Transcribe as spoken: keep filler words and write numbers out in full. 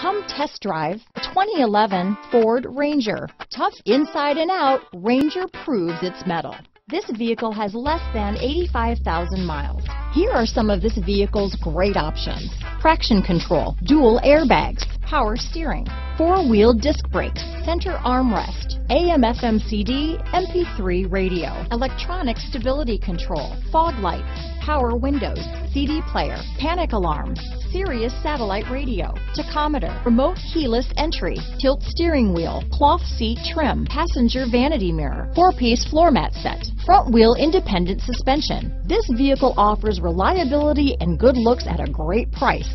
Come test drive twenty eleven Ford Ranger. Tough inside and out, Ranger proves its mettle. This vehicle has less than eighty-five thousand miles. Here are some of this vehicle's great options: traction control, dual airbags, power steering, four-wheel disc brakes, center armrest, A M F M C D, M P three radio, electronic stability control, fog lights, power windows, C D player, panic alarm, Sirius satellite radio, tachometer, remote keyless entry, tilt steering wheel, cloth seat trim, passenger vanity mirror, four-piece floor mat set, front wheel independent suspension. This vehicle offers reliability and good looks at a great price.